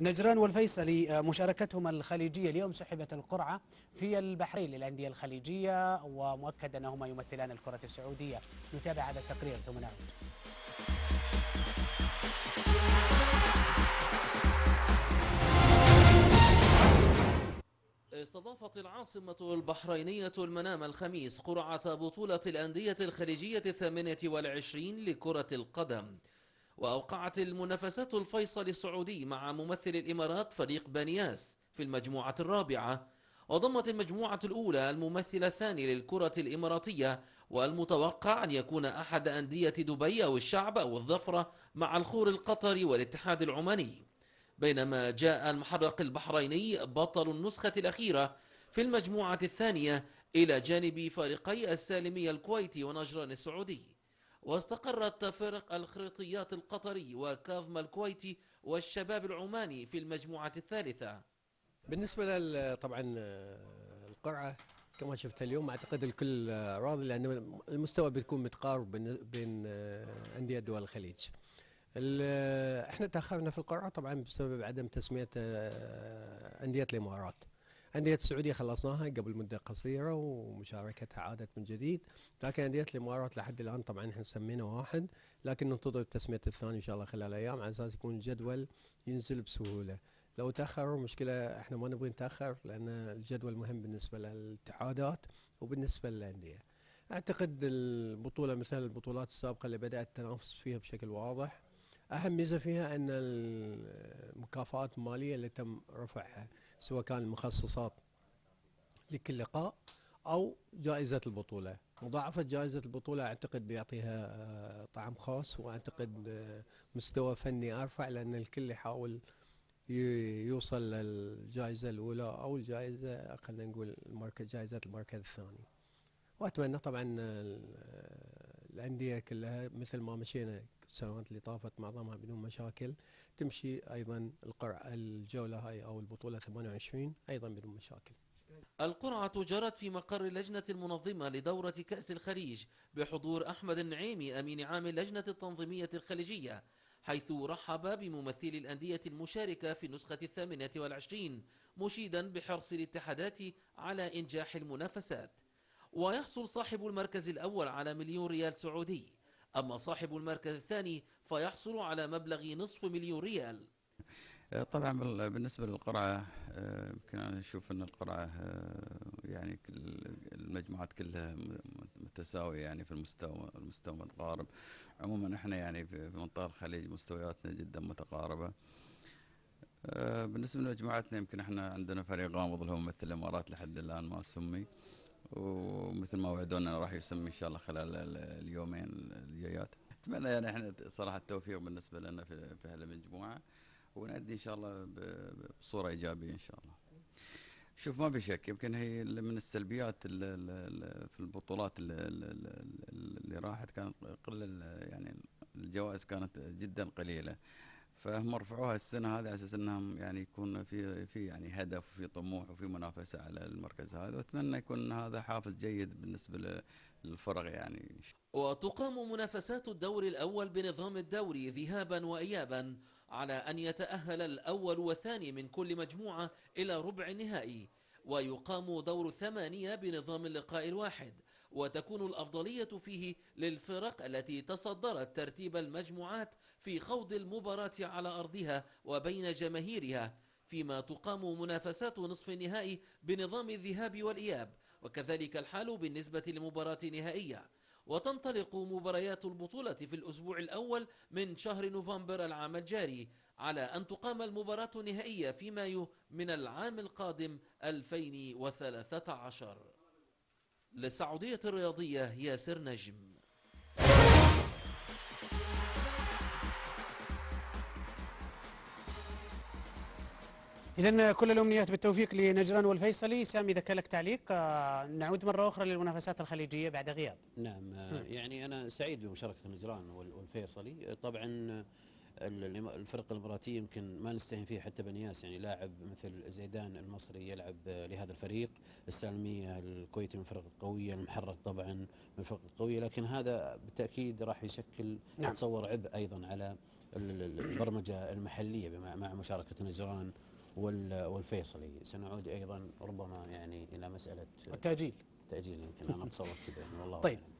نجران والفيصلي مشاركتهما الخليجية اليوم سحبت القرعة في البحرين للأندية الخليجية، ومؤكد أنهما يمثلان الكرة السعودية. نتابع هذا التقرير ثم نعود. استضافت العاصمة البحرينية المنام الخميس قرعة بطولة الأندية الخليجية 28 لكرة القدم، وأوقعت المنافسات الفيصلي السعودي مع ممثل الإمارات فريق بانياس في المجموعة الرابعة، وضمت المجموعة الأولى الممثل الثاني للكرة الإماراتية، والمتوقع أن يكون أحد أندية دبي أو الشعب أو الظفرة مع الخور القطري والاتحاد العماني، بينما جاء المحرق البحريني بطل النسخة الأخيرة في المجموعة الثانية إلى جانب فريقي السالمية الكويتي ونجران السعودي. واستقرت فرق الخريطيات القطري وكاظم الكويتي والشباب العماني في المجموعة الثالثة. بالنسبة طبعا القرعة كما شفت اليوم، أعتقد الكل راضي لأن المستوى بيكون متقارب بين أندية دول الخليج. احنا تأخرنا في القرعة طبعا بسبب عدم تسمية أندية الإمارات. أندية السعودية خلصناها قبل مدة قصيرة ومشاركتها عادت من جديد، لكن أندية الإمارات لحد الآن طبعا احنا سمينا واحد، لكن ننتظر تسمية الثاني إن شاء الله خلال أيام على أساس يكون الجدول ينزل بسهولة. لو تأخروا مشكلة، احنا ما نبغي نتأخر لأن الجدول مهم بالنسبة للاتحادات وبالنسبة للأندية. أعتقد البطولة مثل البطولات السابقة اللي بدأت التنافس فيها بشكل واضح، أهم ميزة فيها أن المكافآت المالية اللي تم رفعها سواء كان المخصصات لكل لقاء أو جائزة البطولة، مضاعفة جائزة البطولة أعتقد بيعطيها طعم خاص، وأعتقد مستوى فني أرفع لأن الكل يحاول يوصل للجائزة الأولى أو الجائزة خلينا نقول المركز، جائزة المركز الثاني. وأتمنى طبعا الأندية كلها مثل ما مشينا السنوات اللي طافت معظمها بدون مشاكل تمشي أيضا القرعة الجولة هاي أو البطولة 28 أيضا بدون مشاكل. القرعة جرت في مقر اللجنة المنظمة لدورة كأس الخليج بحضور أحمد النعيمي أمين عام اللجنة التنظيمية الخليجية، حيث رحب بممثلي الأندية المشاركة في النسخة 28 مشيدا بحرص الاتحادات على إنجاح المنافسات. ويحصل صاحب المركز الأول على $1,000,000 سعودي، أما صاحب المركز الثاني فيحصل على مبلغ $500,000. طبعا بالنسبة للقرعة يمكن أن نشوف أن القرعة يعني المجموعات كلها متساوية يعني في المستوى متقارب. عموما احنا يعني في منطقة الخليج مستوياتنا جدا متقاربة. بالنسبة لمجموعتنا يمكن احنا عندنا فريق غامض اللي هو ممثل الإمارات لحد الآن ما سمي، ومثل ما وعدونا راح يسمي ان شاء الله خلال اليومين الجايات. اتمنى يعني احنا صراحه التوفيق بالنسبه لنا في هالمجموعه، ونأدي ان شاء الله بصوره ايجابيه ان شاء الله. شوف ما في شك يمكن هي من السلبيات في البطولات اللي راحت كانت قله، يعني الجوائز كانت جدا قليله، فهم رفعوها السنه هذه على اساس انهم يعني يكون في يعني هدف وفي طموح وفي منافسه على المركز هذا، واتمنى يكون هذا حافز جيد بالنسبه للفرق يعني. وتقام منافسات الدور الاول بنظام الدوري ذهابا وايابا، على ان يتاهل الاول والثاني من كل مجموعه الى ربع النهائي، ويقام دور الثمانيه بنظام اللقاء الواحد، وتكون الأفضلية فيه للفرق التي تصدرت ترتيب المجموعات في خوض المباراة على أرضها وبين جماهيرها، فيما تقام منافسات نصف النهائي بنظام الذهاب والإياب، وكذلك الحال بالنسبة لمباراة نهائية. وتنطلق مباريات البطولة في الأسبوع الأول من شهر نوفمبر العام الجاري، على أن تقام المباراة النهائية في مايو من العام القادم 2013. للسعودية الرياضية ياسر نجم. إذن كل الأمنيات بالتوفيق لنجران والفيصلي. سامي إذا كان لك تعليق، نعود مرة أخرى للمنافسات الخليجية بعد غياب. نعم يعني أنا سعيد بمشاركة نجران والفيصلي. طبعا الفرق الإماراتية يمكن ما نستهين فيه حتى بنياس، يعني لاعب مثل زيدان المصري يلعب لهذا الفريق، السالمية الكويتي من الفرق القوية، المحرق طبعا من الفرق القوية، لكن هذا بالتأكيد راح يشكل نعم. يتصور عبء أيضا على البرمجة المحلية مع مشاركة نجران والفيصلي. سنعود أيضا ربما يعني إلى مسألة التأجيل يمكن أنا أتصور كذا والله. طيب.